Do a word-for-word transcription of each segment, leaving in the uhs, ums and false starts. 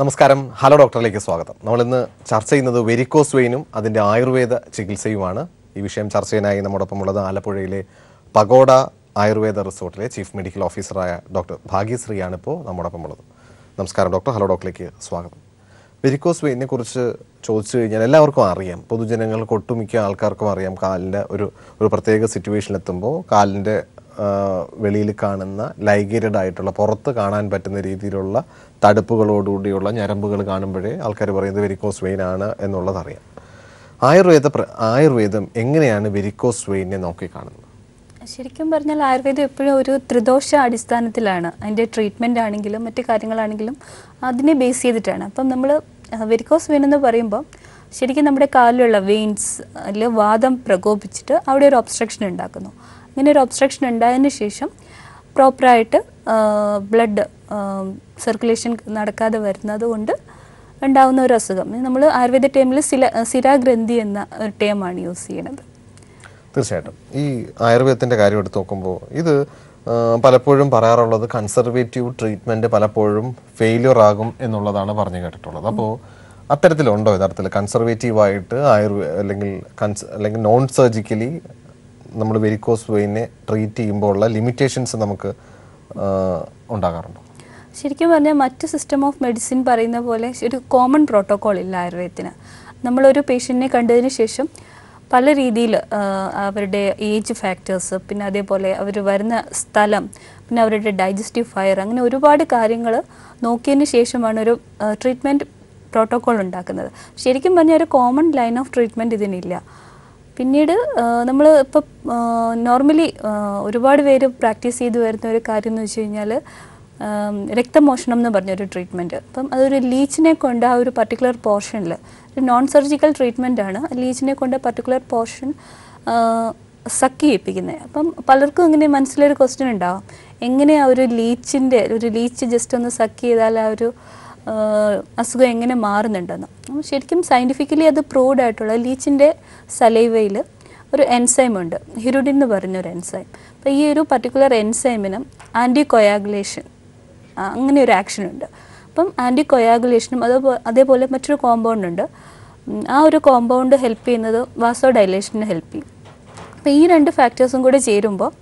നമസ്കാരം ഹലോ ഡോക്ടറിലേക്ക് സ്വാഗതം. നമ്മൾ ഇന്ന് ചർച്ച ചെയ്യുന്നത് വെരിക്കോസ് വെയിനും അതിൻ്റെ ആയുർവേദ ചികിത്സയുമാണ്. ഈ വിഷയം ചർച്ച ചെയ്യാനായി നമ്മോടൊപ്പം ഉള്ളത് ആലപ്പുഴയിലെ പഗോഡ ആയുർവേദ റിസോർട്ടിലെ ചീഫ് മെഡിക്കൽ ഓഫീസറായ ഡോക്ടർ ഭാഗ്യശ്രീയാണ് ഇപ്പോൾ നമ്മോടൊപ്പം ഉള്ളത്. നമസ്കാരം ഡോക്ടർ, ഹലോ ഡോക്ടറിലേക്ക് സ്വാഗതം. വെരിക്കോസ് വെയിനെ കുറിച്ച് ചോദിച്ചു കഴിഞ്ഞാൽ എല്ലാവർക്കും അറിയാം, പൊതുജനങ്ങൾക്ക് ഒട്ടുമിക്ക ആൾക്കാർക്കും അറിയാം. കാലിൻ്റെ ഒരു ഒരു പ്രത്യേക സിറ്റുവേഷനിലെത്തുമ്പോൾ കാലിൻ്റെ വെളിയിൽ കാണുന്ന ലൈഗേറ്റഡ് ആയിട്ടുള്ള പുറത്ത് കാണാൻ പറ്റുന്ന രീതിയിലുള്ള തടുപ്പുകളോടുകൂടിയുള്ള ഞരമ്പുകൾ കാണുമ്പോഴേ ആൾക്കാർ പറയുന്നത് വെരിക്കോസ് വെയിൻ ആണ് എന്നുള്ളതറിയാം. ആയുർവേദ ആയുർവേദം എങ്ങനെയാണ് വെരിക്കോസ് വെയിനെ നോക്കി കാണുന്നത്? ശരിക്കും പറഞ്ഞാൽ ആയുർവേദം എപ്പോഴും ഒരു ത്രിദോഷ അടിസ്ഥാനത്തിലാണ്. അതിൻ്റെ ട്രീറ്റ്മെൻ്റ് ആണെങ്കിലും മറ്റു കാര്യങ്ങളാണെങ്കിലും അതിനെ ബേസ് ചെയ്തിട്ടാണ്. അപ്പം നമ്മൾ വെരിക്കോസ് വെയിൻ എന്ന് പറയുമ്പോൾ ശരിക്കും നമ്മുടെ കാലിലുള്ള വെയിൻസ് അതിൽ വാദം പ്രകോപിച്ചിട്ട് അവിടെ ഒരു ഒബ്സ്ട്രക്ഷൻ ഉണ്ടാക്കുന്നു. ഇങ്ങനെ ഒരു ഒബ്സ്ട്രക്ഷൻ ഉണ്ടായതിന് ശേഷം പ്രോപ്പറായിട്ട് ബ്ലഡ് സർക്കുലേഷൻ നടക്കാതെ വരുന്നത് കൊണ്ട് ഉണ്ടാകുന്ന ഒരു അസുഖം. നമ്മൾ ആയുർവേദ ടേമിൽ സില സിരാഗ്രന്ഥി എന്ന ഒരു ടേമാണ് യൂസ് ചെയ്യുന്നത്. തീർച്ചയായിട്ടും ഈ ആയുർവേദത്തിൻ്റെ കാര്യം എടുത്ത് നോക്കുമ്പോൾ ഇത് പലപ്പോഴും പറയാറുള്ളത് കൺസർവേറ്റീവ് ട്രീറ്റ്മെൻറ്റ് പലപ്പോഴും ഫെയിലിയർ ആകും എന്നുള്ളതാണ് പറഞ്ഞു കേട്ടിട്ടുള്ളത്. അപ്പോൾ അത്തരത്തിലുണ്ടോ യഥാർത്ഥത്തിൽ കൺസർവേറ്റീവായിട്ട് ആയുർവേ അല്ലെങ്കിൽ കൺസ് അല്ലെങ്കിൽ നോൺ സർജിക്കലി നമ്മൾ വെരിക്കോസ് വെയിനെ ട്രീറ്റ് ചെയ്യുമ്പോൾ ഉള്ള ലിമിറ്റേഷൻസ് നമുക്ക് ഉണ്ടാകാറുണ്ട്? ശരിക്കും പറഞ്ഞാൽ മറ്റ് സിസ്റ്റം ഓഫ് മെഡിസിൻ പറയുന്ന പോലെ ഒരു കോമൺ പ്രോട്ടോകോൾ ഇല്ല ആയുർവേദത്തിന്. നമ്മളൊരു പേഷ്യൻറ്റിനെ കണ്ടതിന് ശേഷം പല രീതിയിൽ അവരുടെ ഏജ് ഫാക്ടേഴ്സ്, പിന്നെ അതേപോലെ അവർ വരുന്ന സ്ഥലം, പിന്നെ അവരുടെ ഡൈജസ്റ്റീവ് ഫയർ, അങ്ങനെ ഒരുപാട് കാര്യങ്ങൾ നോക്കിയതിന് ശേഷമാണ് ഒരു ട്രീറ്റ്മെൻറ്റ് പ്രോട്ടോകോൾ ഉണ്ടാക്കുന്നത്. ശരിക്കും പറഞ്ഞാൽ ഒരു കോമൺ ലൈൻ ഓഫ് ട്രീറ്റ്മെൻറ്റ് ഇതിനില്ല. പിന്നീട് നമ്മൾ ഇപ്പം നോർമലി ഒരുപാട് പേര് പ്രാക്ടീസ് ചെയ്ത് വരുന്ന ഒരു കാര്യം എന്ന് വെച്ച് കഴിഞ്ഞാൽ രക്തമോഷണം എന്ന് പറഞ്ഞൊരു ട്രീറ്റ്മെൻറ്റ്. അപ്പം അതൊരു ലീച്ചിനെ കൊണ്ട് ആ ഒരു പർട്ടിക്കുലർ പോർഷനിൽ, ഒരു നോൺ സർജിക്കൽ ട്രീറ്റ്മെൻ്റ് ആണ്, ലീച്ചിനെ കൊണ്ട് പർട്ടിക്കുലർ പോർഷൻ സക്കി ഏൽപ്പിക്കുന്നത്. അപ്പം പലർക്കും ഇങ്ങനെ മനസ്സിലൊരു ക്വസ്റ്റ്യൻ ഉണ്ടാകും, എങ്ങനെ ആ ഒരു ലീച്ചിൻ്റെ ഒരു ലീച്ച് ജസ്റ്റ് ഒന്ന് സക്കി ചെയ്താൽ ആ ഒരു അസുഖം എങ്ങനെ മാറുന്നുണ്ടെന്ന്. അപ്പം ശരിക്കും സയൻറ്റിഫിക്കലി അത് പ്രൂവ്ഡ് ആയിട്ടുള്ള ലീച്ചിൻ്റെ സലൈവയിൽ ഒരു എൻസൈം ഉണ്ട്, ഹിരുഡിൻ എന്ന് പറഞ്ഞൊരു എൻസൈം. അപ്പോൾ ഈ ഒരു പർട്ടിക്കുലർ എൻസൈമിനും ആൻറ്റി കൊയാഗുലേഷൻ അങ്ങനെ ഒരു ആക്ഷനുണ്ട്. അപ്പം ആൻറ്റി കൊയാഗുലേഷനും അതേപോലെ അതേപോലെ മറ്റൊരു കോമ്പൗണ്ടുണ്ട്. ആ ഒരു കോമ്പൗണ്ട് ഹെൽപ്പ് ചെയ്യുന്നത് വാസോ ഡൈലേഷന് ഹെൽപ്പ് ചെയ്യും. അപ്പോൾ ഈ രണ്ട് ഫാക്ടേഴ്സും കൂടെ ചേരുമ്പോൾ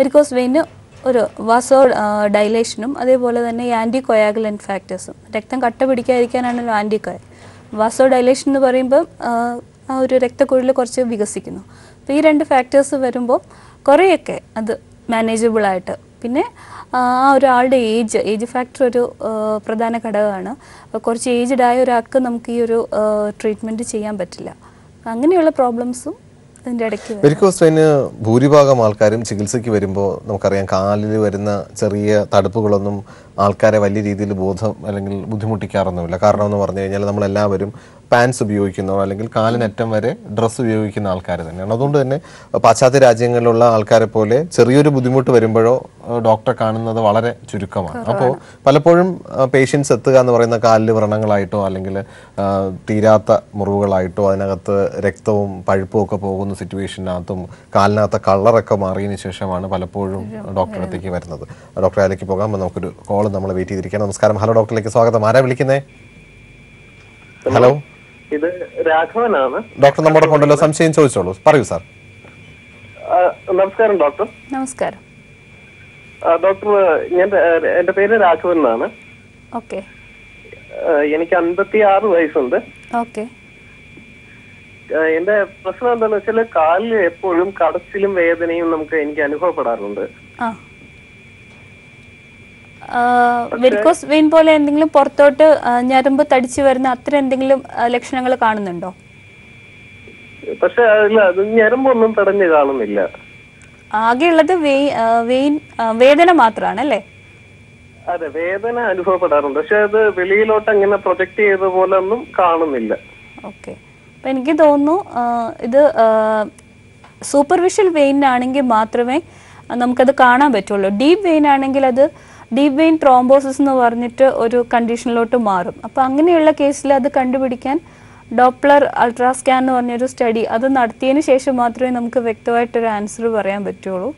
വെരിക്കോസ് വെയിന് ഒരു വാസോ ഡൈലേഷനും അതേപോലെ തന്നെ ഈ ആൻറ്റി കൊയാഗുലൻ്റ് ഫാക്ടേഴ്സും, രക്തം കട്ട പിടിക്കാതിരിക്കാനാണല്ലോ ആൻറ്റി കൊയ. വാസോ ഡൈലേഷൻ എന്ന് പറയുമ്പോൾ ആ ഒരു രക്തക്കുഴൽ കുറച്ച് വികസിക്കുന്നു. അപ്പോൾ ഈ രണ്ട് ഫാക്ടേഴ്സ് വരുമ്പോൾ കുറേയൊക്കെ അത് മാനേജബിളായിട്ട്. പിന്നെ ആ ഒരാളുടെ ഏജ് ഏജ് ഫാക്ടർ ഒരു പ്രധാന ഘടകമാണ്. കുറച്ച് ഏജ്ഡായ ഒരാൾക്ക് നമുക്ക് ഈ ഒരു ട്രീറ്റ്മെൻറ്റ് ചെയ്യാൻ പറ്റില്ല. അങ്ങനെയുള്ള പ്രോബ്ലംസും വെരിക്കോസ് വെയിന് ഭൂരിഭാഗം ആൾക്കാരും ചികിത്സയ്ക്ക് വരുമ്പോൾ നമുക്കറിയാം കാലിൽ വരുന്ന ചെറിയ തടുപ്പുകളൊന്നും ആൾക്കാരെ വലിയ രീതിയിൽ ബോധം അല്ലെങ്കിൽ ബുദ്ധിമുട്ടിക്കാറൊന്നുമില്ല. കാരണം എന്ന് പറഞ്ഞു കഴിഞ്ഞാൽ നമ്മളെല്ലാവരും പാൻസ് ഉപയോഗിക്കുന്നോ അല്ലെങ്കിൽ കാലിനറ്റം വരെ ഡ്രസ്സ് ഉപയോഗിക്കുന്ന ആൾക്കാർ തന്നെയാണ്. അതുകൊണ്ട് തന്നെ പാശ്ചാത്യ രാജ്യങ്ങളിലുള്ള ആൾക്കാരെ പോലെ ചെറിയൊരു ബുദ്ധിമുട്ട് വരുമ്പോഴോ ഡോക്ടറെ കാണുന്നത് വളരെ ചുരുക്കമാണ്. അപ്പോൾ പലപ്പോഴും പേഷ്യൻസ് എത്തുക എന്ന് പറയുന്ന കാലിൽ വ്രണങ്ങളായിട്ടോ അല്ലെങ്കിൽ തീരാത്ത മുറിവുകളായിട്ടോ അതിനകത്ത് രക്തവും പഴുപ്പും ഒക്കെ പോകുന്ന സിറ്റുവേഷനകത്തും കാലിനകത്ത് കളറൊക്കെ മാറിയതിന് ശേഷമാണ് പലപ്പോഴും ഡോക്ടറെ അടുത്തേക്ക് വരുന്നത്. ഡോക്ടറെ അതിലേക്ക് പോകാം, നമുക്കൊരു കോള് നമ്മൾ വെയിറ്റ് ചെയ്തിരിക്കുകയാണ്. നമസ്കാരം, ഹലോ ഡോക്ടറിലേക്ക് സ്വാഗതം. ആരാ വിളിക്കുന്നേ? ഹലോ, ഇത് രാഘവനാണ്. ഡോക്ടർ നമ്മുടെ കൊണ്ടല്ലോ, സംശയം ചോദിച്ചോളൂ, പറയൂ സാർ. നമസ്കാരം ഡോക്ടർ. നമസ്കാരം ഡോക്ടർ, ഞാൻ എന്റെ പേര് രാഘവൻ എന്നാണ്. ഓക്കെ. എനിക്ക് അൻപത്തി ആറ് വയസ്സുണ്ട്. ഓക്കെ. എന്റെ പ്രശ്നം എന്താണെന്ന് വെച്ചാൽ കാലിൽ എപ്പോഴും കടച്ചിലും വേദനയും നമുക്ക് എനിക്ക് അനുഭവപ്പെടാറുണ്ട്. വെരിക്കോസ് വെയിൻ പോലെ എന്തെങ്കിലും പുറത്തോട്ട് ഞരമ്പ് തടിച്ചു വരുന്ന അത്ര എന്തെങ്കിലും ലക്ഷണങ്ങൾ കാണുന്നുണ്ടോ? പക്ഷെ ഞരമ്പൊന്നും തടഞ്ഞു കാണുന്നില്ല. ആകെയുള്ളത് വെയിൻ വേദന മാത്രമാണ് അല്ലേ? അതെ, വേദന അനുഭവപ്പെടാറുണ്ട്, പക്ഷെ അത് വെളിയിലോട്ട് അങ്ങനെ പ്രൊജക്ട് ചെയ്ത പോലെ ഒന്നും കാണുന്നില്ല. ഓക്കെ. അപ്പൊ എനിക്ക് തോന്നുന്നു ഇത് സൂപ്പർഫിഷ്യൽ വെയിൻ ആണെങ്കിൽ മാത്രമേ നമുക്കത് കാണാൻ പറ്റുള്ളൂ. ഡീപ് വെയിൻ ആണെങ്കിൽ അത് ഡീപ് വെയിൻ ത്രോംബോസിസ് എന്ന് പറഞ്ഞിട്ട് ഒരു കണ്ടീഷനിലോട്ട് മാറും. അപ്പോൾ അങ്ങനെയുള്ള കേസിൽ അത് കണ്ടുപിടിക്കാൻ ഡോപ്ലർ അൾട്രാ സ്കാൻ എന്ന് പറഞ്ഞൊരു സ്റ്റഡി അത് നടത്തിയതിന് ശേഷം മാത്രമേ നമുക്ക് വ്യക്തമായിട്ടൊരു ആൻസർ പറയാൻ പറ്റുള്ളൂ.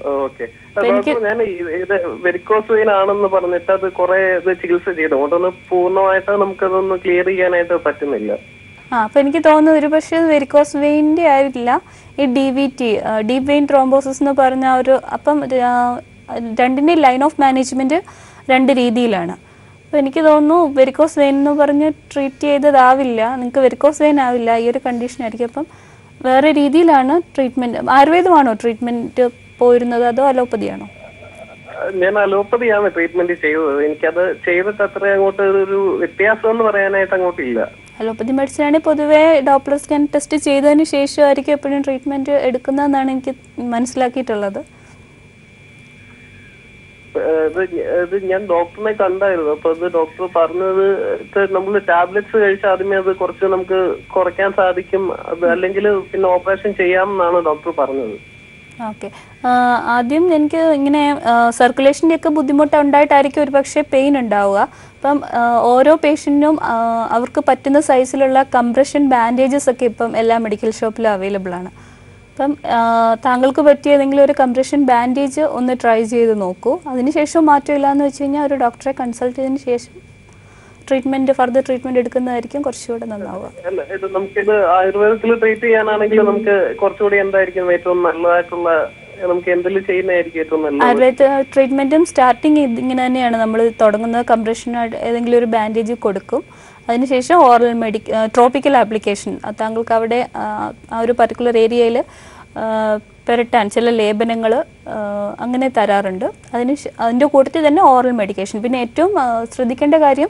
Okay. Doctor, I am varicose vein. I am not going to clear it. Ah, I think varicose vein D V T, uh, deep vein thrombosis. Now, line of management is two. So, I don't know varicose vein is treated. Varicose vein is a condition. Treatment. Ayurveda treatment is allopathy. I treatment. Allopathy medicine is a Doppler scan test. Treatment. The doctor may conduct the doctor partner tablets, the corruption correcans are the operation Chayam, doctor partner. Okay. Adim then circulation take a Budimotanda, pain and dawa. Pum oro patient our patina size compression bandages a capum, ella medical shop available. Pum Tangalko Betty and English compression bandage on the Trizia the Noko. Adinishesho Matrila Nochina or a doctor consulted in Shesha treatment for the treatment Edkan Arikan Korshoda and Nava. I will treat and Anagilum Korsodi and I can wait on Malatula and Kendali chain educate on the Advet treatment starting in an number thought on the compression at English bandage Kodako. Adinishesho oral medic tropical application. A Tangal Kavade, our particular area. Peritan, Chella Labanangala, Angana Tararanda, Adinish then oral medication. Vinetum, Sridikandagarium,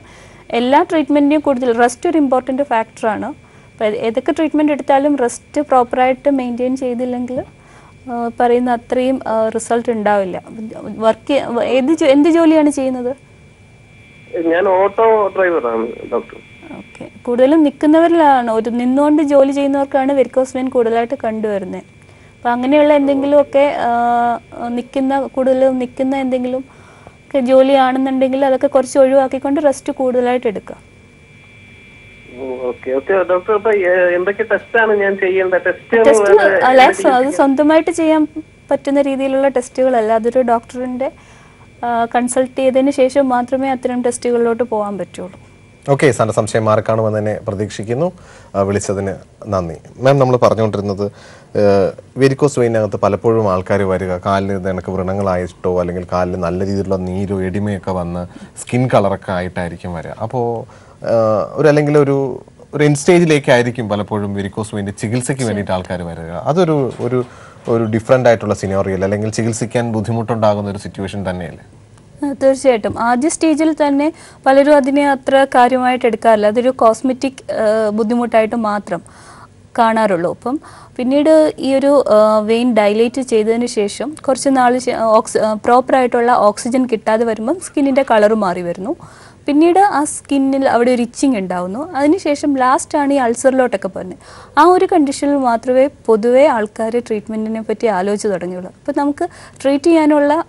Ella treatment you could rest your important factor. But ethical treatment at Talum rest proper to maintain Chedilangle, Parinatrim result in Davila. Work in the Jolie and Chain an auto driver, doctor. Okay. Kudalum Nikanavilla, no, Ninon Jolie Chain or Kana Vircos when Kudalata Kandurne. Panganilla and Dingle, Nikina, Kudalum, Nikina and Dinglum, Kajoli Anand and Dingla, the Korsolu, Akikon, rest to Kudalite. Okay, okay, doctor, by Embaka Tastan and Chayam, the testicle. Alas, Santomite Chayam, Patinari, the testicle, a doctor in day, consult the initiation Mantrame, Atrim testicle to poem betul. Okay, Santa Samshe Marcano and then Pradikshikino, Vilisa Nani. Ma'am number Parjon. Varicose vein the Palapuru Malkari Varica, Kali, then a Kuranangalized to Valingal Kali, and Alidilla Nido, Edimekavana, skin color Kai Tarikimaria. Apo Relangulu, rain stage lake Irikim Palapuru, varicose vein, the Chigilsiki and Italkari Varia. Other or different titula scenario, Langal Chigilsik and Budhimuto Dag on the situation than Nale. That's it. At this stage, then Palaru cosmetic Budhimutaito Kana Rolopum. We need a vein dilated Chedan Shesham, Korsanal proprietor oxygen kitta the skin in the color mari verno. Pinida a skin reaching and down, Adinisham last and ulcer lotacapane. Our conditional matrave, Podue, Alcari treatment in a petty alloja. But Namka treaty anola.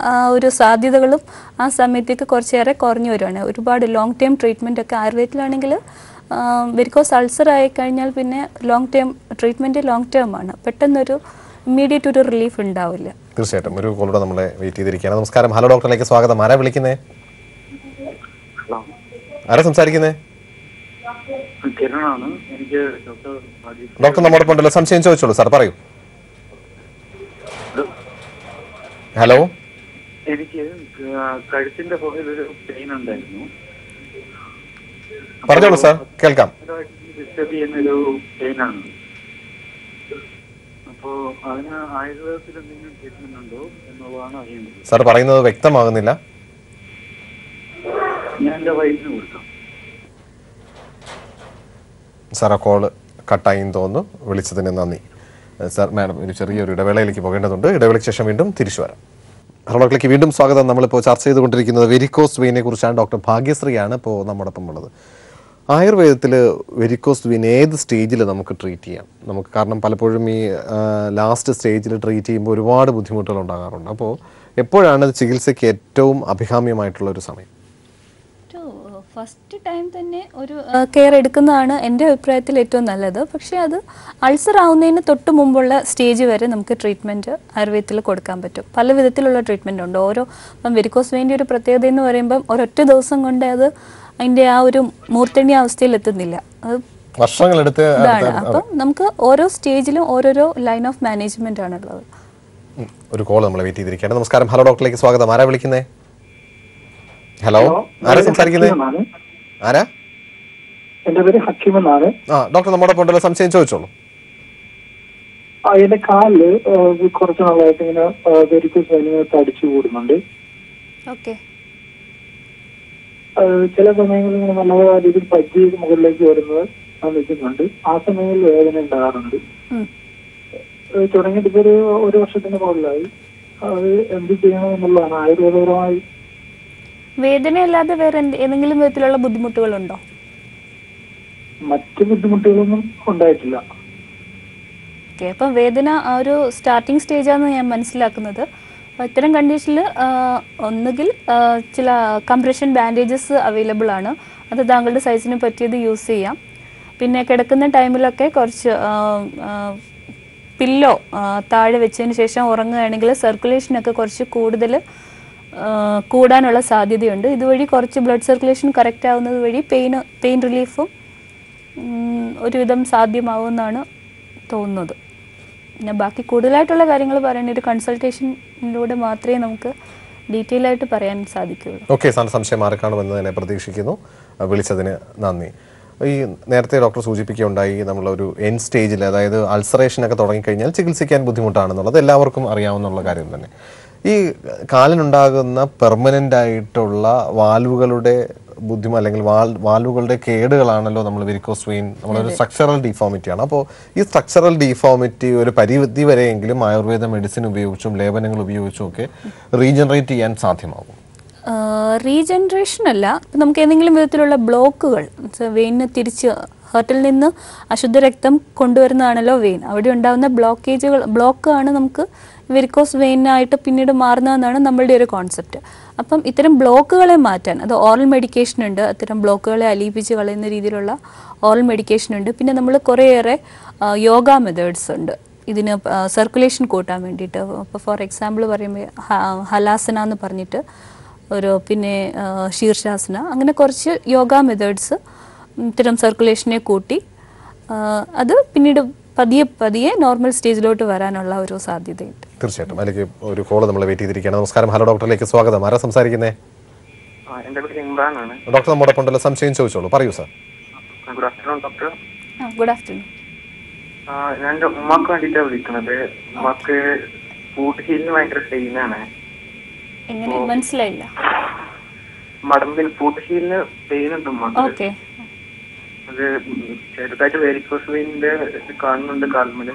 Our Sadi the Gullup, as some may take a corsair cornea runner. It about a long term treatment a carvate learning because ulcer I canal pin long term treatment a long term on a pattern immediate to relief in Davila. Chrisetta, Muru called on the way to the Rikanam Scaram, Hello Doctor like a swag of the Maravilikine. Arasam Sarikine? Doctor Namapondala, some change social, Sarpari. Hello? I have a pain on that. Pardon, sir. Welcome. Sir, I have a victim. I have a victim. Sir, I called Katayin. Sir, madam, you are a developer. Hello, Doctor. We have started the varicose vein. Doctor Bhagyashree is with us. Ayurveda, varicose vein is the stage we have to treat. We have last stage we have to treat. We have to treat the last stage. So, first time തന്നെ ഒരു care എടുക്കുന്നതാണ് എൻ്റെ അഭിപ്രായത്തിൽ ഏറ്റവും നല്ലത്. പക്ഷേ അത് ulcer ആവുന്നതിന് തൊട്ട് മുമ്പുള്ള സ്റ്റേജ് വരെ നമുക്ക് ട്രീറ്റ്മെൻറ്റ് ആയുർവേദത്തിൽ കൊടുക്കാൻ പറ്റും. പല വിധത്തിലുള്ള ട്രീറ്റ്മെൻ്റ് ഉണ്ട്. ഓരോ ഇപ്പം വെരിക്കോസ് വെയിൻ്റെ ഒരു പ്രത്യേകത എന്ന് പറയുമ്പം ഒരൊറ്റ ദിവസം കൊണ്ട് അത് അതിൻ്റെ ആ ഒരു മൂർത്തണ്യ അവസ്ഥയിൽ എത്തുന്നില്ല, അത് വർഷങ്ങളെടുത്ത്. അപ്പം നമുക്ക് ഓരോ സ്റ്റേജിലും ഓരോരോ ലൈൻ ഓഫ് മാനേജ്മെൻ്റ് ആണുള്ളത്. ഒരു കോൾ നമ്മൾ വെയിറ്റ് ചെയ്തിരിക്കുകയാണ്. നമസ്കാരം, ഹലോ ഡോക്ടറിലേക്ക് സ്വാഗതം. ആരാ വിളിക്കുന്നത്? ഹലോ, ആരാ സംസാരിക്കുന്നത്? ആരാ? എൻ്റെ പേര് ഹക്കീം എന്നാണ്. ആ ഡോക്ടർ, നമ്മുടെ കൊണ്ടുള്ള സംശയം ചോദിച്ചോളൂ. ആ എൻ്റെ കാലില് കുറച്ച് നാളായിട്ട് ഇങ്ങനെ വെരിക്കോസ് വെയിൻ തടിച്ചു കൂടുന്നുണ്ട്. ഓക്കെ. ചില സമയങ്ങളിൽ ഇങ്ങനെ നല്ല രീതിയിൽ പറ്റി മുകളിലേക്ക് വരുന്നത് ഞാൻ വെക്കുന്നുണ്ട്. ആ സമയങ്ങളിൽ വേദന ഉണ്ടാകാറുണ്ട്. തുടങ്ങിയിട്ട് ഒരു ഒരു വർഷത്തിന് മുകളിലായി. അത് എന്ത് ചെയ്യണം എന്നുള്ളതാണ്. ആയുർവേദപരമായി വേദനയല്ലാതെ വേറെ ഏതെങ്കിലും വിധത്തിലുള്ള ബുദ്ധിമുട്ടുകളുണ്ടോ? മറ്റു ബുദ്ധിമുട്ടുകളൊന്നും ഉണ്ടായിട്ടില്ല. ഓക്കെ. അപ്പം വേദന ഒരു സ്റ്റാർട്ടിംഗ് സ്റ്റേജാണെന്ന് ഞാൻ മനസ്സിലാക്കുന്നത്. അപ്പം ഇത്തരം കണ്ടീഷനിൽ ഒന്നുകിൽ ചില കംപ്രഷൻ ബാൻഡേജസ് അവൈലബിൾ ആണ്, അത് താങ്കളുടെ സൈസിന് പറ്റിയത് യൂസ് ചെയ്യാം. പിന്നെ കിടക്കുന്ന ടൈമിലൊക്കെ കുറച്ച് പില്ലോ താഴെ വെച്ചതിന് ശേഷം ഉറങ്ങുകയാണെങ്കിൽ സർക്കുലേഷനൊക്കെ കുറച്ച് കൂടുതൽ കൂടാനുള്ള സാധ്യതയുണ്ട്. ഇതുവഴി കുറച്ച് ബ്ലഡ് സർക്കുലേഷൻ കറക്റ്റ് ആവുന്നത് വഴി പെയിൻ പെയിൻ റിലീഫും ഒരുവിധം സാധ്യമാവുമെന്നാണ് തോന്നുന്നത്. പിന്നെ ബാക്കി കൂടുതലായിട്ടുള്ള കാര്യങ്ങൾ പറയുന്നത് ഒരു കൺസൾട്ടേഷനിലൂടെ മാത്രമേ നമുക്ക് ഡീറ്റെയിൽ ആയിട്ട് പറയാൻ സാധിക്കുകയുള്ളൂ. ഓക്കെ, സംശയം മാറിക്കാണുമെന്ന് തന്നെ പ്രതീക്ഷിക്കുന്നു. വിളിച്ചതിന് നന്ദി. ഈ നേരത്തെ ഡോക്ടർ സൂചിപ്പിക്കുകയുണ്ടായി, നമ്മളൊരു എൻ സ്റ്റേജിൽ, അതായത് അൾസറേഷനൊക്കെ തുടങ്ങിക്കഴിഞ്ഞാൽ ചികിത്സിക്കാൻ ബുദ്ധിമുട്ടാണെന്നുള്ളത് എല്ലാവർക്കും അറിയാവുന്ന കാര്യം തന്നെ. ഈ കാലിനുണ്ടാകുന്ന പെർമനൻ്റ് ആയിട്ടുള്ള വാൽവുകളുടെ ബുദ്ധിമ അല്ലെങ്കിൽ വാൽ വാൽവുകളുടെ കേടുകളാണല്ലോ നമ്മൾ വെരിക്കോസ് വെയിൻ, നമ്മളൊരു സ്ട്രക്ചറൽ ഡീഫോമിറ്റിയാണ്. അപ്പോൾ ഈ സ്ട്രക്ചറൽ ഡീഫോമിറ്റി ഒരു പരിധി വരെയെങ്കിലും ആയുർവേദ മെഡിസിൻ ഉപയോഗിച്ചും ലേപനങ്ങൾ ഉപയോഗിച്ചും ഒക്കെ റീജനറേറ്റ് ചെയ്യാൻ സാധ്യമാകും. റീജനറേഷൻ അല്ല, നമുക്ക് ഏതെങ്കിലും വിധത്തിലുള്ള ബ്ലോക്കുകൾ, വെയിന് തിരിച്ച് ഹേർട്ടിൽ നിന്ന് അശുദ്ധ രക്തം കൊണ്ടുവരുന്നതാണല്ലോ വെയിൻ, അവിടെ ഉണ്ടാകുന്ന ബ്ലോക്കേജുകൾ ബ്ലോക്കാണ് നമുക്ക് വെരിക്കോസ് വെയിനായിട്ട് പിന്നീട് മാറുന്നതെന്നാണ് നമ്മളുടെ ഒരു കോൺസെപ്റ്റ്. അപ്പം ഇത്തരം ബ്ലോക്കുകളെ മാറ്റാൻ അത് ഓറൽ മെഡിക്കേഷൻ ഉണ്ട്, അത്തരം ബ്ലോക്കുകളെ അലിയിപ്പിച്ച് കളയുന്ന രീതിയിലുള്ള ഓറൽ മെഡിക്കേഷൻ ഉണ്ട്. പിന്നെ നമ്മൾ കുറേയേറെ യോഗ മെത്തേഡ്സ് ഉണ്ട് ഇതിന് സർക്കുലേഷൻ കൂട്ടാൻ വേണ്ടിയിട്ട്. ഇപ്പോൾ ഫോർ എക്സാമ്പിൾ പറയുമ്പോൾ ഹലാസന എന്ന് പറഞ്ഞിട്ട് ഒരു, പിന്നെ ശീർഷാസന, അങ്ങനെ കുറച്ച് യോഗ മെത്തേഡ്സ് ഇത്തരം സർക്കുലേഷനെ കൂട്ടി അത് പിന്നീട് പതിയെ പതിയെ നോർമൽ സ്റ്റേജിലോട്ട് വരാനുള്ള ഒരു സാധ്യതയുണ്ട്. തീർച്ചയായിട്ടും. അതിലേക്ക് ഒരു കോൾ നമ്മൾ വെയിറ്റ് ചെയ്തിരിക്കുകയാണ്. നമസ്കാരം, ഹലോ ഡോക്ടറിലേക്ക് സ്വാഗതം. ആരാ സംസാരിക്കുന്നേ? ഡോക്ടർ, നമ്മുടെ കൊണ്ടുള്ള സംശയം ചോദിച്ചോളൂ. പറയൂ sir. Good afternoon doctor. Good afternoon. ഞാൻ ഉമ്മാക്ക് വേണ്ടിയിട്ടാണ് വിളിക്കുന്നത്. ഉമ്മാക്ക് ഫുഡ് ഹീലിന് ഭയങ്കര പെയിനാണ്. എങ്ങനെ മനസ്സിലായില്ല? മടമ്പിൽ ഫുഡ് ഹീലിന് പെയിൻ ഉണ്ട് ഉമ്മാക്ക്. അത് ചെറുതായിട്ട് വെരിക്കോസ് വെയിൻ്റെ കാണുന്നുണ്ട് കാൽമില്.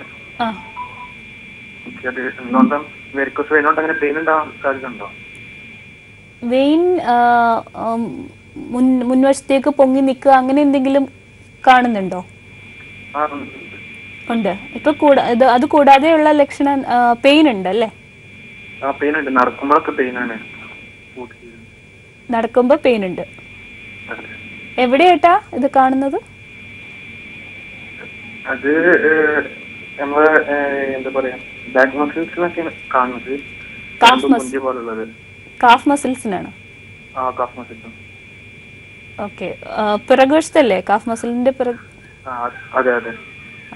വെയിൻ മുൻവശത്തേക്ക് പൊങ്ങി നിൽക്കുക അങ്ങനെ എന്തെങ്കിലും കാണുന്നുണ്ടോ? ഉണ്ട്. ഇപ്പൊ അത് കൂടാതെയുള്ള ലക്ഷണം പെയിൻ ഉണ്ട് അല്ലേ? നടക്കുമ്പോ പെയിൻ ഉണ്ട്. എവിടെയായിട്ടാ ഇത് കാണുന്നത്? അത് നമ്മള് എന്താ പറയാ, ബാക്ക് മസിൽസിനൊക്കെയാണ് കാണുന്നത്. കാഫ് മസിൽസിനാണ്. ഓക്കെ. പിറകുവശത്തല്ലേ കാഫ് മസിലിന്റെ?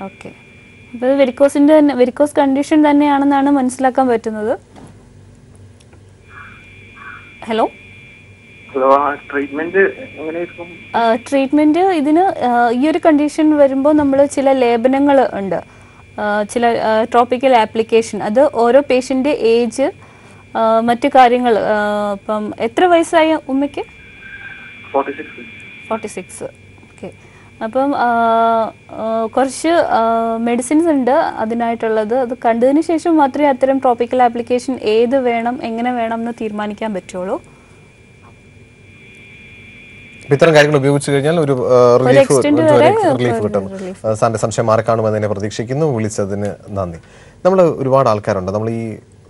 ഓക്കെ. അപ്പൊ വെരിക്കോസിന്റെ വെരിക്കോസ് കണ്ടീഷൻ തന്നെയാണെന്നാണ് മനസ്സിലാക്കാൻ പറ്റുന്നത്. ഹലോ, ട്രീറ്റ്മെന്റ് ഇതിന് ഈ ഒരു കണ്ടീഷൻ വരുമ്പോൾ നമ്മൾ ചില ലേപനങ്ങൾ ഉണ്ട്, ചില ട്രോപ്പിക്കൽ ആപ്ലിക്കേഷൻ. അത് ഓരോ പേഷ്യൻ്റ് ഏജ്, മറ്റു കാര്യങ്ങൾ. ഇപ്പം എത്ര വയസ്സായ ഉമ്മയ്ക്ക്? Forty six. ഓക്കെ. അപ്പം കുറച്ച് മെഡിസിൻസ് ഉണ്ട് അതിനായിട്ടുള്ളത്. അത് കണ്ടതിന് ശേഷം മാത്രമേ അത്തരം ട്രോപ്പിക്കൽ ആപ്ലിക്കേഷൻ ഏത് വേണം, എങ്ങനെ വേണം എന്ന് തീരുമാനിക്കാൻ പറ്റുള്ളൂ. ഇത്തരം കാര്യങ്ങൾ ഉപയോഗിച്ചു കഴിഞ്ഞാൽ ഒരു റിലീഫ് കിട്ടും. സാറിൻ്റെ സംശയം മാറിക്കാണുമെന്നതിനെ പ്രതീക്ഷിക്കുന്നു. വിളിച്ചതിന് നന്ദി. നമ്മൾ ഒരുപാട് ആൾക്കാരുണ്ട്, നമ്മൾ ഈ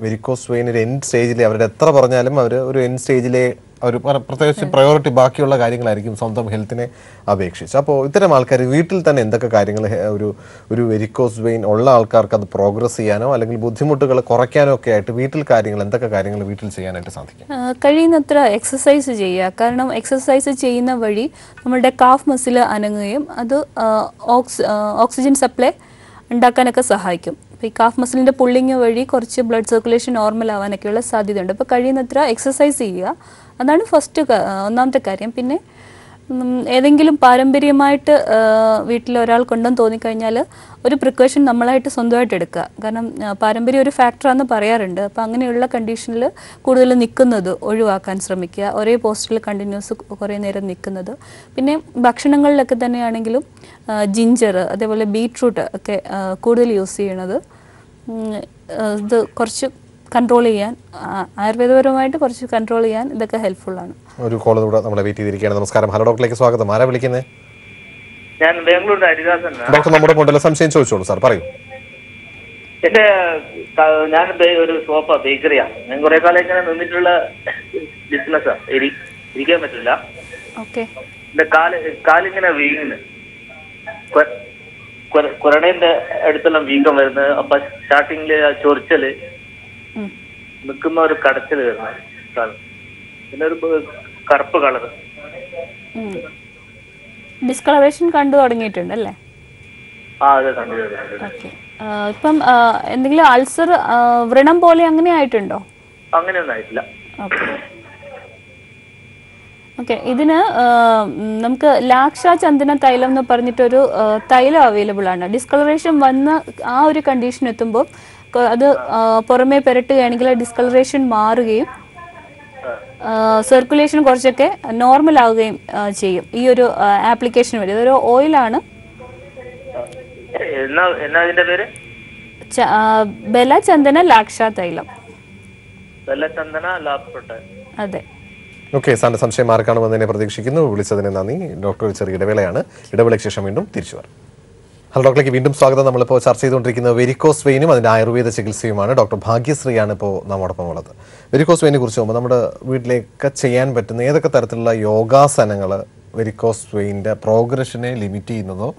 വെരിക്കോസ് വെയിൻ ഒരു എൻഡ് സ്റ്റേജിലെ അവരുടെ എത്ര പറഞ്ഞാലും അവർ ഒരു എൻഡ് സ്റ്റേജിലെ ഒരു പ്രത്യേകിച്ച് പ്രയോറിറ്റി ബാക്കിയുള്ള കാര്യങ്ങളായിരിക്കും സ്വന്തം ഹെൽത്തിനെ അപേക്ഷിച്ച്. അപ്പോൾ ഇത്തരം ആൾക്കാർ വീട്ടിൽ തന്നെ എന്തൊക്കെ കാര്യങ്ങൾ ഒരു ഒരു വെരിക്കോസ് വെയിൻ ഉള്ള ആൾക്കാർക്ക് അത് പ്രോഗ്രസ് ചെയ്യാനോ അല്ലെങ്കിൽ ബുദ്ധിമുട്ടുകൾ കുറയ്ക്കാനോ ഒക്കെ ആയിട്ട് വീട്ടിൽ കാര്യങ്ങൾ എന്തൊക്കെ കാര്യങ്ങൾ വീട്ടിൽ ചെയ്യാനായിട്ട് സാധിക്കും? കഴിയുന്നത്ര എക്സസൈസ് ചെയ്യുക. കാരണം എക്സസൈസ് ചെയ്യുന്ന വഴി നമ്മുടെ കാഫ് മസിൽ അനങ്ങുകയും അത് ഓക്സിജൻ സപ്ലൈ ഉണ്ടാക്കാനൊക്കെ സഹായിക്കും. അപ്പോൾ ഈ കാഫ് മസിലിൻ്റെ പുള്ളിങ് വഴി കുറച്ച് ബ്ലഡ് സർക്കുലേഷൻ നോർമൽ ആവാനൊക്കെയുള്ള സാധ്യതയുണ്ട്. അപ്പോൾ കഴിയുന്നത്ര എക്സസൈസ് ചെയ്യുക, അതാണ് ഫസ്റ്റ് ഒന്നാമത്തെ കാര്യം. പിന്നെ ഏതെങ്കിലും പാരമ്പര്യമായിട്ട് വീട്ടിലൊരാൾ കൊണ്ടെന്ന് തോന്നിക്കഴിഞ്ഞാൽ ഒരു പ്രിക്കോഷൻ നമ്മളായിട്ട് സ്വന്തമായിട്ട് എടുക്കുക. കാരണം പാരമ്പര്യം ഒരു ഫാക്ടറാണെന്ന് പറയാറുണ്ട്. അപ്പോൾ അങ്ങനെയുള്ള കണ്ടീഷനിൽ കൂടുതൽ നിൽക്കുന്നത് ഒഴിവാക്കാൻ ശ്രമിക്കുക, ഒരേ പോസ്റ്റിൽ കണ്ടിന്യൂസ് കുറേ നേരം നിൽക്കുന്നത്. പിന്നെ ഭക്ഷണങ്ങളിലൊക്കെ തന്നെയാണെങ്കിലും ജിഞ്ചർ അതേപോലെ ബീറ്റ്റൂട്ട് ഒക്കെ കൂടുതൽ യൂസ് ചെയ്യണത്, ഇത് കുറച്ച് കൺട്രോൾ ചെയ്യാൻ, ആയുർവേദപരമായിട്ട് കുറച്ച് കൺട്രോൾ ചെയ്യാൻ ഇതൊക്കെ ഹെൽപ്ഫുള്ളാണ്. ഒരു കോൾ കൂടെ നമ്മളെ വെയിറ്റ് ചെയ്തിരിക്കുകയാണ്. നമസ്കാരം, ഹലോ ഡോക്ടറിലേക്ക് സ്വാഗതം. ആരാ വിളിക്കുന്നത്? ഞാൻ ബാംഗ്ലൂരിലെ ഹരിദാസനാണ്. ഡോക്ടർ നമ്മുടെ കൊണ്ടല്ല, സംശയം ചോദിച്ചോളൂ സാർ, പറയൂ. എന്റെ ഞാൻ ഒരു ഷോപ്പാ, ബേക്കറിയാണ്. ഞാൻ കുറെ കാലം ഇങ്ങനെ നിന്നിട്ടുള്ള ബിസിനസ്സാണ്, ഇരിക്കാൻ പറ്റില്ല. എന്റെ കാല് കാലിങ്ങനെ വീങ്ങുന്നു, കൊറടേന്റെ അടുത്തെല്ലാം വീക്കം വരുന്നത്. അപ്പൊ സ്റ്റാർട്ടിങ്ങില് ചൊറിച്ചല്, നിൽക്കുന്ന ഒരു കടച്ചിൽ വരുന്നത്, പിന്നെ ഒരു കറുപ്പ് കളർ, ഡിസ്കളറേഷൻ കണ്ടു തുടങ്ങിയിട്ടുണ്ടല്ലേ? ആ, അതെ കണ്ടു. ഓക്കെ, ഇപ്പം എന്തെങ്കിലും അൾസർ വ്രണം പോലെ അങ്ങനെ ആയിട്ടുണ്ടോ? അങ്ങനെയൊന്നും ആയിട്ടില്ല. ഓക്കെ ഓക്കെ ഇതിന് നമുക്ക് ലാക്ഷാ ചന്ദന തൈലം എന്ന് പറഞ്ഞിട്ടൊരു തൈലം അവൈലബിൾ ആണ്. ഡിസ്കളറേഷൻ വന്ന ആ ഒരു കണ്ടീഷൻ എത്തുമ്പോൾ അത് പുറമേ പെരട്ടുകയാണെങ്കിൽ ഡിസ്കളറേഷൻ മാറുകയും സർക്കുലേഷൻ കുറച്ചൊക്കെ നോർമൽ ആവുകയും ചെയ്യും ഈ ഒരു ആപ്ലിക്കേഷൻ വഴി. ഇതൊരു ഓയിലാണ്, ബലചന്ദന ലാക്ഷാ തൈലം. അതെ, ഓക്കെ. സാറിന്റെ സംശയം മാർക്കാണെന്ന് പ്രതീക്ഷിക്കുന്നു. വിളിച്ചതിന് നന്ദി. ഡോക്ടർ ചെറിയ ഇടവേളയാണ്, ഇടവേളയ്ക്ക് ശേഷം വീണ്ടും തിരിച്ചു വരും. ഹലോ ഡോക്ടറിലേക്ക് വീണ്ടും സ്വാഗതം. നമ്മളിപ്പോൾ ചർച്ച ചെയ്തുകൊണ്ടിരിക്കുന്നത് വെരിക്കോസ് വെയിനും അതിൻ്റെ ആയുർവേദ ചികിത്സയുമാണ്. ഡോക്ടർ ഭാഗ്യശ്രീയാണ് ഇപ്പോൾ നമ്മോടൊപ്പം ഉള്ളത്. വെരിക്കോസ് വെയിനെ കുറിച്ച് നോക്കുമ്പോൾ നമ്മുടെ വീട്ടിലേക്ക് ചെയ്യാൻ പറ്റുന്ന ഏതൊക്കെ തരത്തിലുള്ള യോഗാസനങ്ങൾ വെരിക്കോസ് വെയിൻ്റെ പ്രോഗ്രഷനെ ലിമിറ്റ് ചെയ്യുന്നതോ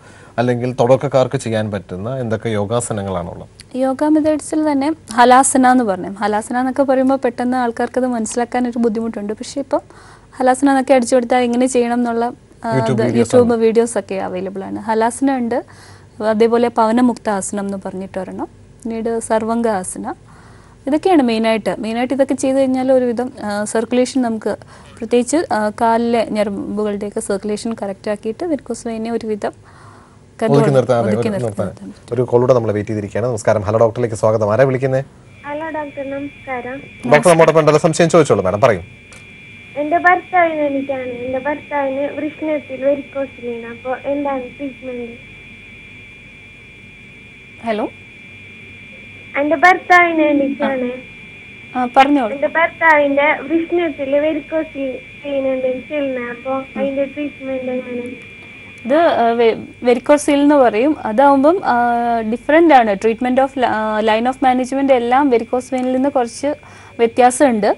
അല്ലെങ്കിൽ തുടക്കക്കാർക്ക് ചെയ്യാൻ പറ്റുന്ന എന്തൊക്കെ യോഗാസനങ്ങളാണുള്ളത്? യോഗ മെത്തേഡ്സിൽ തന്നെ ഹലാസന എന്ന് പറഞ്ഞു. ഹലാസന എന്നൊക്കെ പറയുമ്പോൾ പെട്ടെന്ന് ആൾക്കാർക്ക് അത് മനസ്സിലാക്കാനൊരു ബുദ്ധിമുട്ടുണ്ട്. പക്ഷേ ഇപ്പം ഹലാസന എന്നൊക്കെ അടിച്ചു കൊടുത്താൽ എങ്ങനെ ചെയ്യണം എന്നുള്ള യൂട്യൂബ് വീഡിയോസൊക്കെ അവൈലബിൾ ആണ്. ഹലാസന ഉണ്ട്, അതേപോലെ പവനമുക്താസനം എന്ന് പറഞ്ഞിട്ടൊരെണ്ണം, പിന്നീട് സർവംഗാസന. ഇതൊക്കെയാണ് മെയിനായിട്ട്. മെയിനായിട്ട് ഇതൊക്കെ ചെയ്ത് കഴിഞ്ഞാൽ ഒരുവിധം സർക്കുലേഷൻ നമുക്ക് പ്രത്യേകിച്ച് കാലിലെ ഞരമ്പുകളുടെയൊക്കെ സർക്കുലേഷൻ കറക്റ്റാക്കിയിട്ട് വെരിക്കോസ് വെയിനെ ഒരുവിധം ഒതുക്കി നിർത്താൻ പറ്റും. ഒരു കോളോട് നമ്മൾ വെയിറ്റ് ചെയ്തിരിക്കുകയാണ്. നമസ്കാരം, ഹലോ ഡോക്ടറിലേക്ക് സ്വാഗതം. ആരാ വിളിക്കുന്നത്? ഹലോ ഡോക്ടർ നമസ്കാരം. ഡോക്ടർ നമ്മോടൊപ്പം സംശയം ചോദിച്ചോളൂ മാഡം, പറയും. എന്റെ ഭർത്താവിന് എനിക്കാണ് എന്റെ ഭർത്താവിന് വൃഷ്ണത്തിൽ വെരിക്കോസ് വെയിൻ. അപ്പോൾ എന്താണ് ട്രീറ്റ്മെന്റ്? ഹലോ, എന്റെ ഭർത്താവിന് എനിക്കാണ് എന്റെ ഭർത്താവിന്റെ വൃഷ്ണത്തിൽ വെരിക്കോസ് വെയിൻ ഉണ്ടെന്ന്. അപ്പൊ അതിന്റെ ട്രീറ്റ്മെന്റ് എങ്ങനെ? ഇത് വെരിക്കോസ് വെയിൻ എന്ന് പറയും. അതാവുമ്പം ഡിഫറെൻ്റ് ആണ് treatment of line of management എല്ലാം വെരിക്കോസ് വെയിനിൽ നിന്ന് കുറച്ച് വ്യത്യാസമുണ്ട്.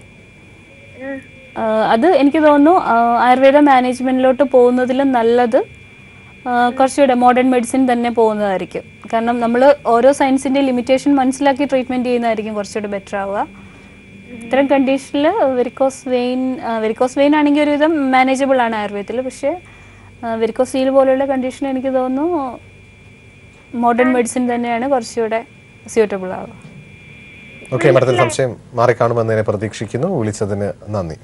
അത് എനിക്ക് തോന്നുന്നു ആയുർവേദ മാനേജ്മെന്റിലോട്ട് പോകുന്നതിലും നല്ലത് കുറച്ചുകൂടെ മോഡേൺ മെഡിസിൻ തന്നെ പോകുന്നതായിരിക്കും. കാരണം നമ്മൾ ഓരോ സയൻസിന്റെ ലിമിറ്റേഷൻ മനസ്സിലാക്കി ട്രീറ്റ്മെന്റ് ചെയ്യുന്നതായിരിക്കും കുറച്ചുകൂടെ ബെറ്റർ ആവുക. ഇത്തരം കണ്ടീഷനിൽ വെരിക്കോസ് വെയിൻ വെരിക്കോസ് വെയിൻ ആണെങ്കിൽ ഒരുവിധം മാനേജബിൾ ആണ് ആയുർവേദത്തിൽ. പക്ഷേ വെരിക്കോസ് വെയിൻ പോലെയുള്ള കണ്ടീഷൻ എനിക്ക് തോന്നുന്നു മോഡേൺ മെഡിസിൻ തന്നെയാണ് കുറച്ചുകൂടെ സ്യൂട്ടബിൾ ആവുക. ഓക്കെ, മാഡത്തിന് സംശയം മാറിക്കാണുമെന്നതിനെ പ്രതീക്ഷിക്കുന്നു. വിളിച്ചതിന് നന്ദി.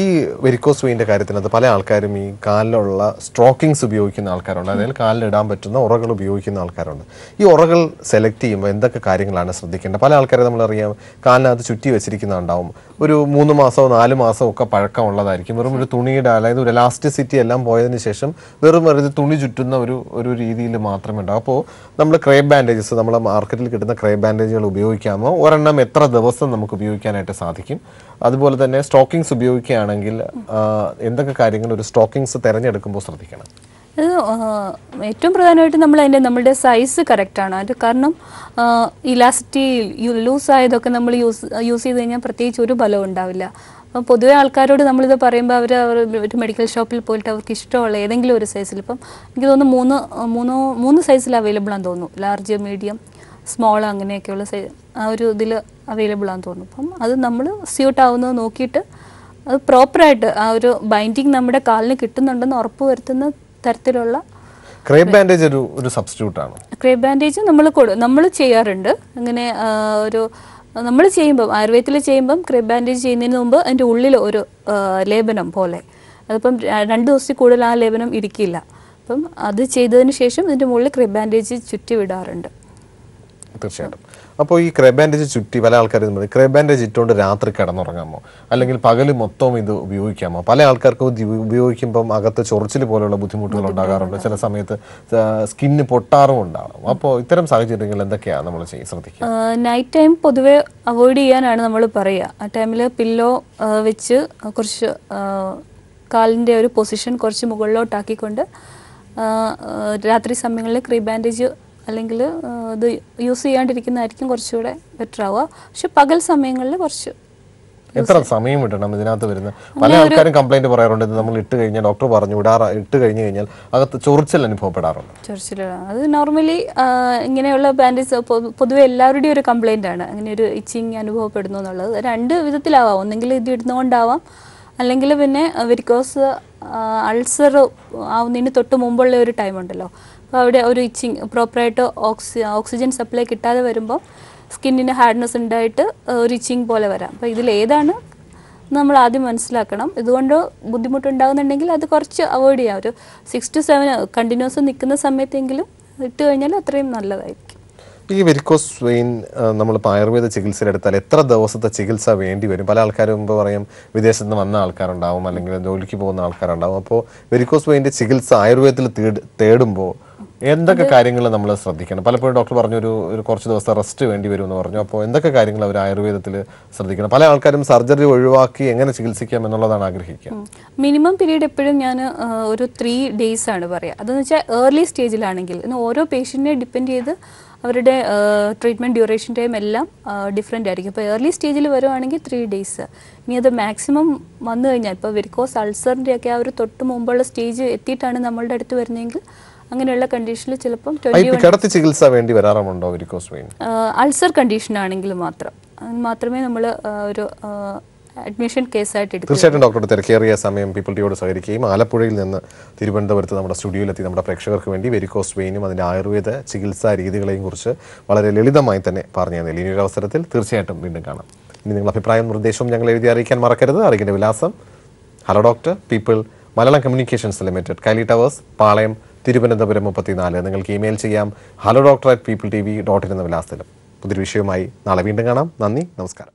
ഈ വെരിക്കോസ് വെയിൻ്റെ കാര്യത്തിനകത്ത് പല ആൾക്കാരും ഈ കാലിലുള്ള സ്ട്രോക്കിങ്സ് ഉപയോഗിക്കുന്ന ആൾക്കാരുണ്ട്, അതായത് കാലിലിടാൻ പറ്റുന്ന ഉറകൾ ഉപയോഗിക്കുന്ന ആൾക്കാരുണ്ട്. ഈ ഉറകൾ സെലക്ട് ചെയ്യുമ്പോൾ എന്തൊക്കെ കാര്യങ്ങളാണ് ശ്രദ്ധിക്കേണ്ടത്? പല ആൾക്കാരെ നമ്മളറിയാം കാലിനകത്ത് ചുറ്റി വെച്ചിരിക്കുന്നുണ്ടാവും, ഒരു മൂന്ന് മാസമോ നാല് മാസമോ ഒക്കെ പഴക്കമുള്ളതായിരിക്കും. വെറും ഒരു തുണിയുടെ അതായത് ഒരു ഇലാസ്റ്റിസിറ്റി എല്ലാം പോയതിന് ശേഷം വെറും ഒരു തുണി ചുറ്റുന്ന ഒരു ഒരു രീതിയിൽ മാത്രമേ ഉണ്ടാവും. അപ്പോൾ നമ്മൾ ക്രേപ്പ് ബാൻഡേജസ്, നമ്മൾ മാർക്കറ്റിൽ കിട്ടുന്ന ക്രേപ്പ് ബാൻഡേജുകൾ ഉപയോഗിക്കാമോ? ഒരെണ്ണം എത്ര ദിവസം നമുക്ക് ഉപയോഗിക്കാനായിട്ട് സാധിക്കും? അതുപോലെ തന്നെ സ്റ്റോക്കിങ്സ് ഉപയോഗിക്കുക ണെങ്കിൽ എന്തൊക്കെ കാര്യങ്ങൾ ഒരു സ്റ്റോക്കിങ്സ് തിരഞ്ഞെടുക്കുമ്പോൾ ശ്രദ്ധിക്കണം? ഇത് ഏറ്റവും പ്രധാനമായിട്ട് നമ്മൾ അതിൻ്റെ നമ്മുടെ സൈസ് കറക്റ്റാണ്. അത് കാരണം ഇലാസ്റ്റി ലൂസായതൊക്കെ നമ്മൾ യൂസ് യൂസ് ചെയ്ത് കഴിഞ്ഞാൽ പ്രത്യേകിച്ച് ഒരു ഫലം ഉണ്ടാവില്ല. പൊതുവെ ആൾക്കാരോട് നമ്മൾ ഇത് പറയുമ്പോൾ അവർ ഒരു മെഡിക്കൽ ഷോപ്പിൽ പോയിട്ട് അവർക്ക് ഇഷ്ടമുള്ള ഏതെങ്കിലും ഒരു സൈസിൽ ഇപ്പം എനിക്ക് തോന്നുന്നു മൂന്ന് മൂന്ന് മൂന്ന് സൈസിൽ അവൈലബിൾ ആണെന്ന് തോന്നുന്നു ലാർജ് മീഡിയം സ്മോൾ അങ്ങനെയൊക്കെയുള്ള ആ ഒരു ഇതിൽ അവൈലബിൾ ആണെന്ന് തോന്നുന്നു അപ്പം അത് നമ്മൾ സ്യൂട്ട് ആവുന്നത് നോക്കിയിട്ട് അത് പ്രോപ്പർ ആയിട്ട് ആ ഒരു ബൈൻഡിംഗ് നമ്മുടെ കാലിന് കിട്ടുന്നുണ്ടെന്ന് ഉറപ്പ് വരുത്തുന്ന തരത്തിലുള്ള ക്രേപ്പ് ബാൻഡേജ് ഒരു ഒരു സബ്സ്റ്റിറ്റ്യൂട്ട് ആണ് ക്രേപ്പ് ബാൻഡേജ് നമ്മൾ നമ്മൾ ചെയ്യാറുണ്ട് അങ്ങനെ ഒരു നമ്മൾ ചെയ്യുമ്പോൾ ആയുർവേദത്തിൽ ചെയ്യുമ്പോൾ ക്രേപ്പ് ബാൻഡേജ് ചെയ്യുന്നതിന് മുമ്പ് അതിൻ്റെ ഉള്ളിൽ ഒരു ലേപനം പോലെ അതിപ്പം രണ്ട് ദിവസത്തിൽ കൂടുതൽ ആ ലേപനം ഇരിക്കില്ല അപ്പം അത് ചെയ്തതിന് ശേഷം ഇതിൻ്റെ മുകളിൽ ക്രേപ്പ് ബാൻഡേജ് ചുറ്റി വിടാറുണ്ട് തീർച്ചയായിട്ടും അപ്പോൾ ഈ ക്രേപ്പ് ബാൻഡേജ് ചുറ്റി പല ആൾക്കാരും ക്രേപ്പ് ബാൻഡേജ് ഇട്ടുകൊണ്ട് രാത്രി കിടന്നുറങ്ങാമോ അല്ലെങ്കിൽ പകൽ മൊത്തം ഇത് ഉപയോഗിക്കാമോ പല ആൾക്കാർക്കും ഉപയോഗിക്കുമ്പം അകത്ത് ചൊറിച്ചിൽ പോലെയുള്ള ബുദ്ധിമുട്ടുകൾ ഉണ്ടാകാറുണ്ട് ചില സമയത്ത് സ്കിന്ന് പൊട്ടാറും ഉണ്ടാകും അപ്പോൾ ഇത്തരം സാഹചര്യങ്ങൾ എന്തൊക്കെയാണ് നമ്മൾ ശ്രദ്ധിക്കുക നൈറ്റ് ടൈം പൊതുവെ അവോയ്ഡ് ചെയ്യാനാണ് നമ്മൾ പറയുക ആ ടൈമിൽ പില്ലോ വെച്ച് കുറച്ച് കാലിൻ്റെ ഒരു പൊസിഷൻ കുറച്ച് മുകളിലോട്ടാക്കിക്കൊണ്ട് രാത്രി സമയങ്ങളിൽ ക്രേപ്പ് ബാൻഡേജ് അല്ലെങ്കിൽ ഇത് യൂസ് ചെയ്യാണ്ടിരിക്കുന്നതായിരിക്കും കുറച്ചുകൂടെ ബെറ്റർ ആവുക പക്ഷെ പകൽ സമയങ്ങളിൽ കുറച്ച് എത്ര സമയം വിടണം ഇതിനകത്ത് വരുന്ന പല ആൾക്കാരും കംപ്ലൈന്റ് പറയാറുണ്ട് ഇത് നമ്മൾ ഇട്ട് കഴിഞ്ഞാൽ ഡോക്ടർ പറഞ്ഞു വിടാറ ഇട്ട് കഴിഞ്ഞു കഴിഞ്ഞാൽ അകത്ത് ചൊറിച്ചിൽ അനുഭവപ്പെടാറുണ്ട് ചൊറിച്ചിൽ അത് നോർമലി ഇങ്ങനെയുള്ള ബാൻഡേജ് പൊതുവെ എല്ലാവരുടെയും ഒരു കംപ്ലൈന്റ് ആണ് അങ്ങനെ ഒരു ഇച്ചിങ് അനുഭവപ്പെടുന്നു എന്നുള്ളത് രണ്ട് വിധത്തിലാവാം ഒന്നെങ്കിൽ ഇത് ഇടുന്നുകൊണ്ടാവാം അല്ലെങ്കിൽ പിന്നെ വെരിക്കോസ് അൾസർ ആവുന്നതിന് തൊട്ട് മുമ്പുള്ള ഒരു ടൈം ഉണ്ടല്ലോ അപ്പോൾ അവിടെ ഒരു ഇച്ചിങ് പ്രോപ്പറായിട്ട് ഓക്സി ഓക്സിജൻ സപ്ലൈ കിട്ടാതെ വരുമ്പോൾ സ്കിന്നിന് ഹാർഡ്നെസ് ഉണ്ടായിട്ട് ഒരു ഇച്ചിങ് പോലെ വരാം അപ്പോൾ ഇതിലേതാണ് നമ്മൾ ആദ്യം മനസ്സിലാക്കണം ഇതുകൊണ്ട് ബുദ്ധിമുട്ടുണ്ടാകുന്നുണ്ടെങ്കിൽ അത് കുറച്ച് അവോയ്ഡ് ചെയ്യാം ഒരു സിക്സ് ടു സെവൻ കണ്ടിന്യൂസ് നിൽക്കുന്ന സമയത്തെങ്കിലും ഇട്ട് കഴിഞ്ഞാൽ അത്രയും നല്ലതായിരിക്കും ഈ വെരിക്കോസ് വെയിൻ നമ്മൾ ആയുർവേദ ചികിത്സയിലെടുത്താൽ എത്ര ദിവസത്തെ ചികിത്സ വേണ്ടി വരും പല ആൾക്കാരും മുമ്പ് പറയും വിദേശത്ത് നിന്ന് വന്ന ആൾക്കാരുണ്ടാവും അല്ലെങ്കിൽ ജോലിക്ക് പോകുന്ന ആൾക്കാരുണ്ടാവും അപ്പോൾ വെരിക്കോസ് വെയിൻ്റെ ചികിത്സ ആയുർവേദത്തിൽ തേടുമ്പോൾ എന്തൊക്കെ കാര്യങ്ങൾ നമ്മൾ ശ്രദ്ധിക്കണം പലപ്പോഴും ഡോക്ടർ പറഞ്ഞൊരു ഒരു കുറച്ച് ദിവസത്തെ റെസ്റ്റ് വേണ്ടി വരുമെന്ന് പറഞ്ഞു അപ്പോൾ എന്തൊക്കെ കാര്യങ്ങൾ അവർ ആയുർവേദത്തിൽ ശ്രദ്ധിക്കണം പല ആൾക്കാരും സർജറി ഒഴിവാക്കി എങ്ങനെ ചികിത്സിക്കാം എന്നുള്ളതാണ് ആഗ്രഹിക്കുക മിനിമം പീരീഡ് എപ്പോഴും ഞാൻ ഒരു ത്രീ ഡേയ്സ് ആണ് പറയുക അതെന്ന് വെച്ചാൽ ഏർലി സ്റ്റേജിലാണെങ്കിൽ ഓരോ പേഷ്യൻറ്റിനെ ഡിപ്പെൻഡ് ചെയ്ത് അവരുടെ ട്രീറ്റ്മെൻറ്റ് ഡ്യൂറേഷൻ ടൈം എല്ലാം ഡിഫറെൻ്റ് ആയിരിക്കും ഇപ്പോൾ ഏർലി സ്റ്റേജിൽ വരുവാണെങ്കിൽ ത്രീ ഡേയ്സ് ഇനി അത് മാക്സിമം വന്നു കഴിഞ്ഞാൽ ഇപ്പോൾ വെരിക്കോസ് അൾസറിൻ്റെയൊക്കെ ആ ഒരു തൊട്ട് മുമ്പുള്ള സ്റ്റേജ് എത്തിയിട്ടാണ് നമ്മളുടെ അടുത്ത് വരുന്നതെങ്കിൽ അങ്ങനെയുള്ള കണ്ടീഷനിൽ ചിലപ്പം ട്വൻറ്റി ചികിത്സ വേണ്ടി വരാറുണ്ടോ വെരിക്കോസ് വെയിൻ അൾസർ കണ്ടീഷനാണെങ്കിൽ മാത്രം മാത്രമേ നമ്മൾ ഒരു അഡ്മിഷൻ കേസായിട്ട് എടുക്കും തീർച്ചയായിട്ടും ഡോക്ടർ തിരക്കേറിയ സമയം പീപ്പിൾ ടിയോട് സഹകരിക്കുകയും ആലപ്പുഴയിൽ നിന്ന് തിരുവനന്തപുരത്ത് നമ്മുടെ സ്റ്റുഡിയോയിലെത്തി നമ്മുടെ പ്രേക്ഷകർക്ക് വേണ്ടി വെരിക്കോസ് വെയിനും അതിൻ്റെ ആയുർവേദ ചികിത്സാ രീതികളെയും കുറിച്ച് വളരെ ലളിതമായി തന്നെ പറഞ്ഞു തന്നില്ല ഇനിയൊരു അവസരത്തിൽ തീർച്ചയായിട്ടും വീണ്ടും കാണാം ഇനി നിങ്ങളുടെ അഭിപ്രായം നിർദ്ദേശവും ഞങ്ങൾ എഴുതി അറിയിക്കാൻ മറക്കരുത് അറിയിക്കേണ്ട വിലാസം hello doctor people Malayalam communications limited കൈലി towers Palayam Thiruvananthapuram മുപ്പത്തിനാല് നിങ്ങൾക്ക് ഇമെയിൽ ചെയ്യാം hello doctor at people T V dot in എന്ന വിലാസത്തിലും പുതിയൊരു വിഷയവുമായി നാളെ വീണ്ടും കാണാം നന്ദി നമസ്കാരം